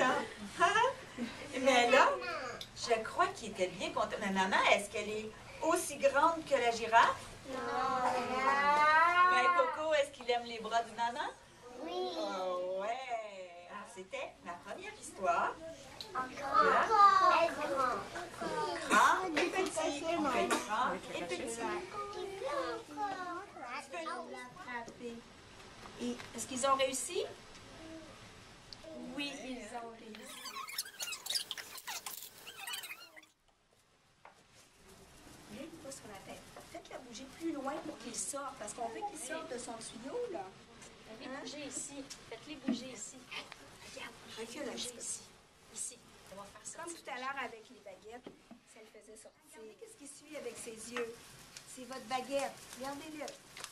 Alors, mais là, je crois qu'il était bien content. Mais maman, est-ce qu'elle est aussi grande que la girafe? Non. Mais Coco, est-ce qu'il aime les bras de maman? Oui. Oh, ouais. Alors, c'était ma première histoire. Grand et petit. On fait grand et petit. Est-ce qu'ils ont réussi? Oui, ils ont réussi. Lui, pas sur la tête. Faites-la bouger plus loin pour qu'il sorte, parce qu'on veut qu'il sorte de son tuyau, là. Faites-les bouger ici. Faites-les bouger ici. Regarde, recule un peu. Ici. Ici. On va faire ça. Comme tout à l'heure avec les baguettes, ça le faisait sortir. Regardez qu'est-ce qui suit avec ses yeux. C'est votre baguette. Regardez-le.